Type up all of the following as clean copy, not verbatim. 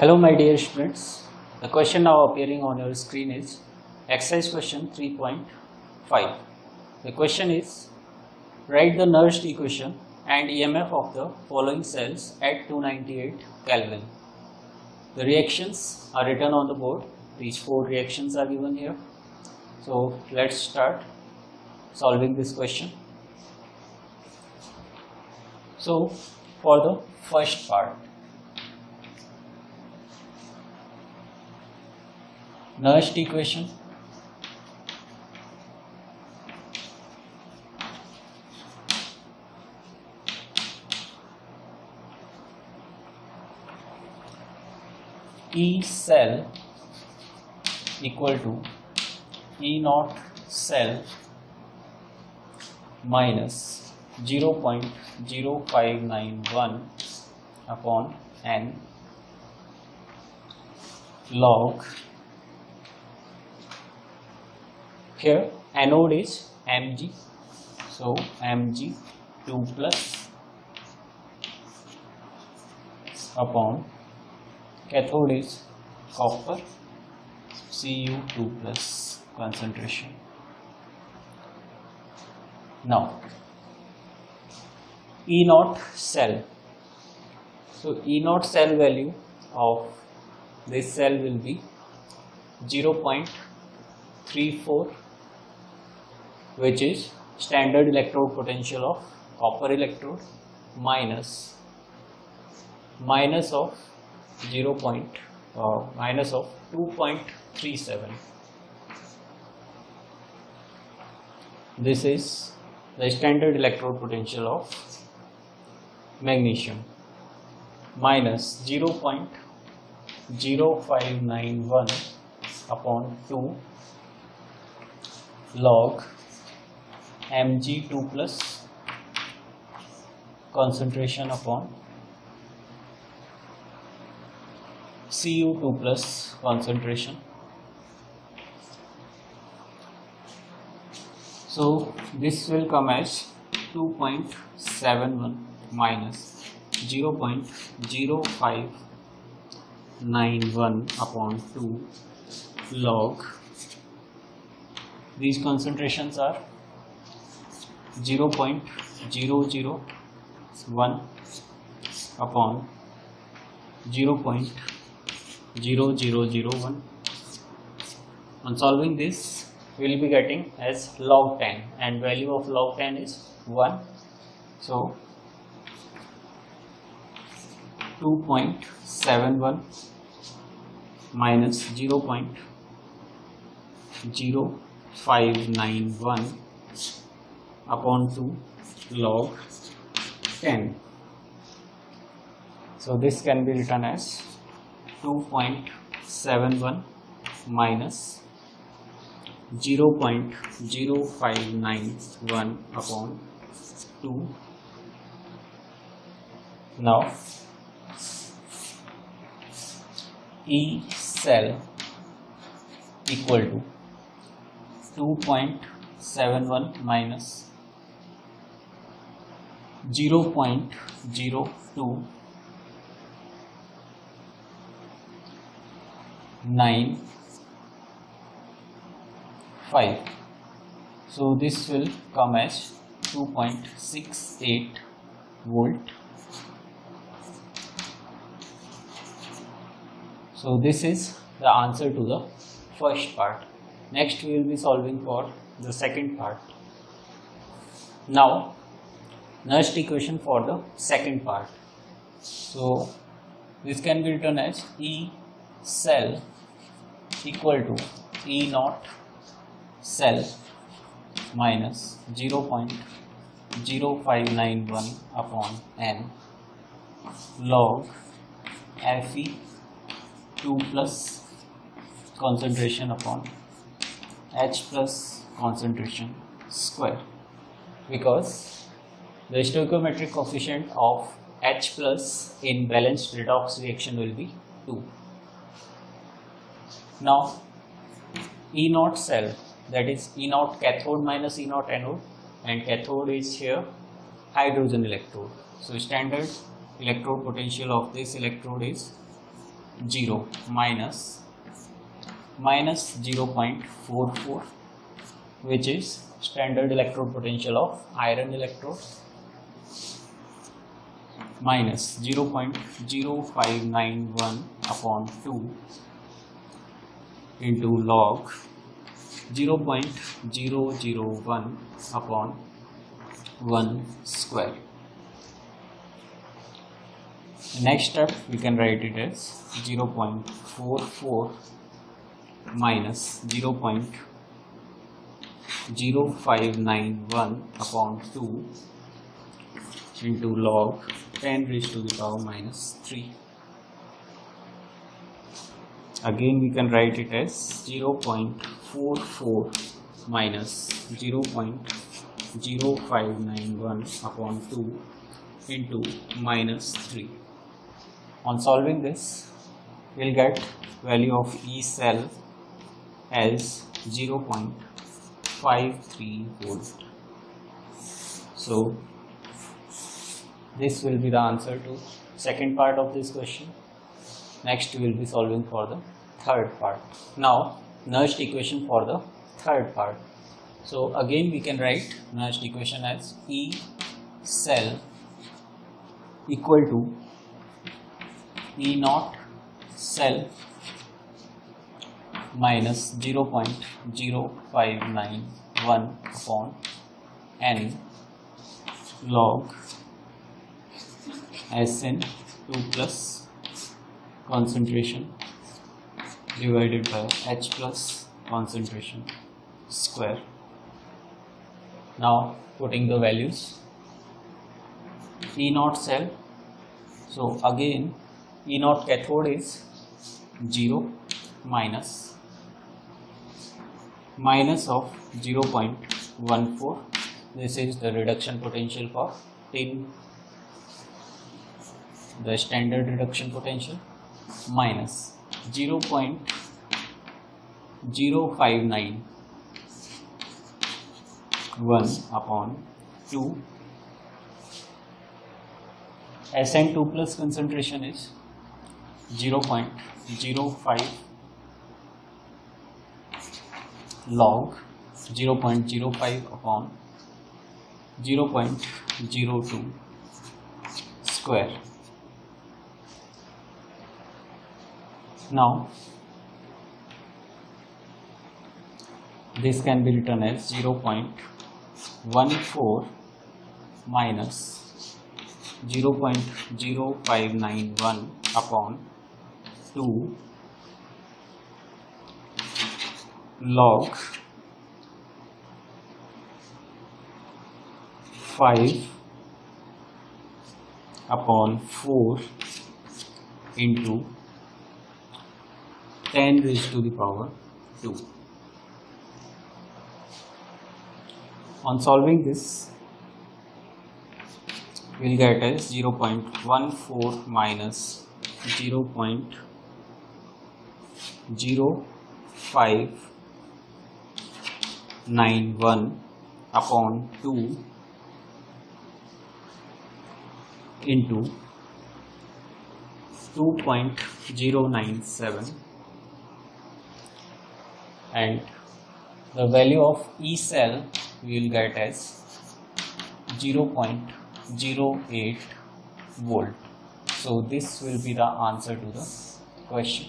Hello my dear students, the question now appearing on your screen is exercise question 3.5. The question is, write the Nernst equation and EMF of the following cells at 298 Kelvin. The reactions are written on the board. These four reactions are given here. So let's start solving this question. So for the first part, Nernst equation E cell equal to E naught cell minus 0.0591 upon n log. Here anode is Mg, so Mg 2 plus upon cathode is copper, Cu 2 plus concentration. Now E naught cell, so E naught cell value of this cell will be 0.34, which is standard electrode potential of copper electrode, minus of 2.37. This is the standard electrode potential of magnesium, minus 0.0591 upon 2 log Mg 2 plus concentration upon Cu 2 plus concentration. So this will come as 2.71 minus 0.0591 upon 2 log. These concentrations are 0.001 upon 0.0001. On solving this, we will be getting as log 10, and value of log 10 is 1. So 2.71 minus 0.0591 upon 2 log 10. So this can be written as 2.71 minus 0.0591 upon 2. Now E cell equal to 2.71 minus 0.0295. So this will come as 2.68 volt. So this is the answer to the first part. Next we will be solving for the second part. Now Nernst equation for the second part. So this can be written as E cell equal to E naught cell minus 0.0591 upon n log Fe 2 plus concentration upon H plus concentration square, because the stoichiometric coefficient of H plus in balanced redox reaction will be 2. Now E naught cell, that is E naught cathode minus E naught anode, and cathode is here hydrogen electrode. So standard electrode potential of this electrode is 0 minus 0.44, which is standard electrode potential of iron electrode, minus 0.0591 upon 2 into log 0.001 upon 1 square. Next step, we can write it as 0.44 minus 0.0591 upon 2 into log 10⁻³ . Again we can write it as 0.44 minus 0.0591 upon 2 into -3. On solving this, we'll get value of E cell as 0.53 volt. So this will be the answer to second part of this question. Next we will be solving for the third part. Now Nernst equation for the third part. So again we can write Nernst equation as E cell equal to E naught cell minus 0.0591 upon N log Sn 2 plus concentration divided by H plus concentration square. Now putting the values, E naught cell, so again E naught cathode is 0 minus of 0.14. This is the reduction potential for tin, the standard reduction potential, minus 0.0591 upon 2. Sn 2 plus concentration is 0.05 log 0.05 upon 0.02 square. Now this can be written as 0.14 minus 0.0591 upon 2 log 5 upon 4 into 10⁻². On solving this, we'll get as 0.14 minus 0.0591 upon 2 into 2.097, and the value of E cell we will get as 0.08 volt. So this will be the answer to the question.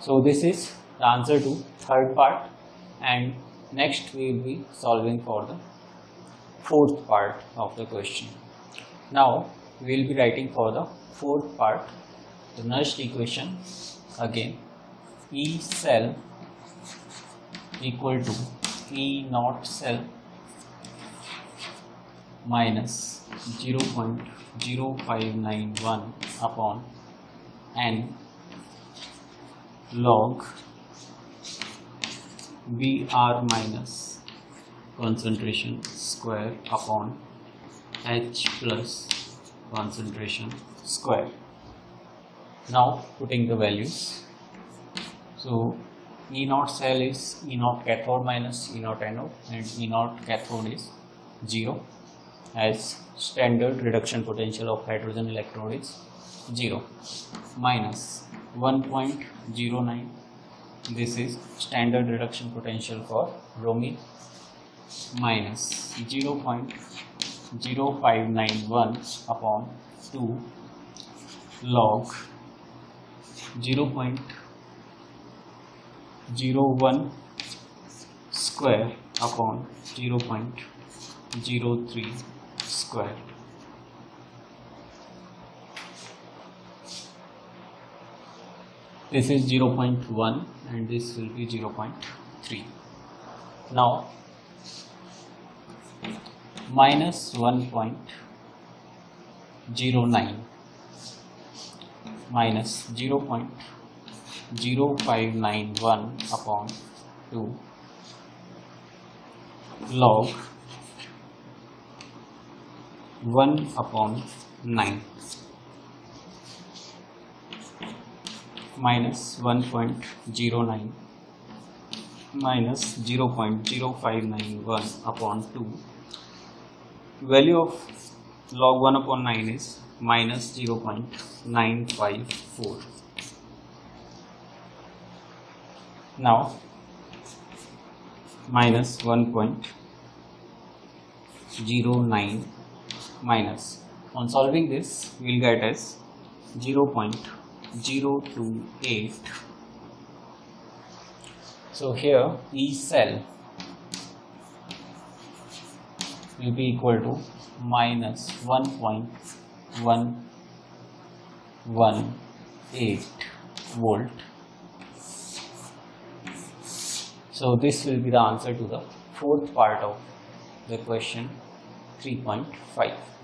So this is the answer to third part, and next we will be solving for the fourth part of the question. Now we will be writing for the fourth part, the Nernst equation. Again, E cell equal to E naught cell minus 0.0591 upon N log Br minus concentration square upon H plus concentration square. Now putting the values, so E naught cell is E naught cathode minus E naught anode, and E naught cathode is 0 as standard reduction potential of hydrogen electrode is 0 minus 1.09. This is standard reduction potential for bromine, minus 0.0591 upon 2 log 0.01 square upon 0.03 square. This is 0.1 and this will be 0.3. Now minus 1.09 minus 0.0591 upon 2 log 1 upon 9 minus 1.09 minus 0.0591 upon 2. Value of log 1 upon 9 is minus 0.954. Now minus 1.09 minus, on solving this we will get as 0.028. So here E cell will be equal to minus 1.118 volt. So this will be the answer to the fourth part of the question 3.5.